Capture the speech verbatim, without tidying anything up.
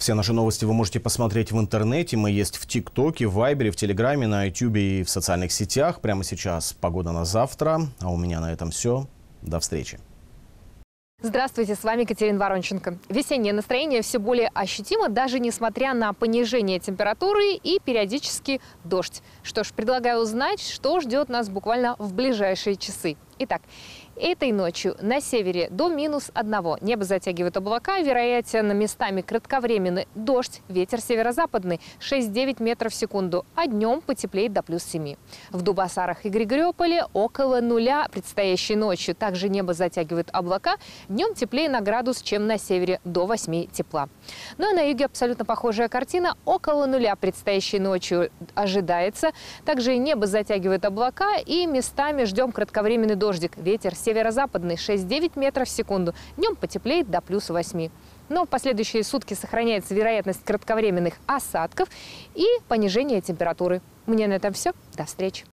Все наши новости вы можете посмотреть в интернете. Мы есть в ТикТоке, в Вайбере, в Телеграме, на Ютубе и в социальных сетях. Прямо сейчас погода на завтра. А у меня на этом все. До встречи. Здравствуйте, с вами Екатерина Воронченко. Весеннее настроение все более ощутимо, даже несмотря на понижение температуры и периодически дождь. Что ж, предлагаю узнать, что ждет нас буквально в ближайшие часы. Итак, этой ночью на севере до минус одного. Небо затягивает облака, вероятно, местами кратковременный дождь, ветер северо-западный шесть-девять метров в секунду, а днем потеплеет до плюс семи. В Дубасарах и Григореполе около нуля предстоящей ночью. Также небо затягивает облака, днем теплее на градус, чем на севере, до восьми тепла. Ну а на юге абсолютно похожая картина, около нуля предстоящей ночью ожидается. Также небо затягивает облака и местами ждем кратковременный дождик, ветер северо-западный. Северо-западный шесть-девять метров в секунду. Днем потеплеет до плюс восьми. Но в последующие сутки сохраняется вероятность кратковременных осадков и понижения температуры. У меня на этом все. До встречи.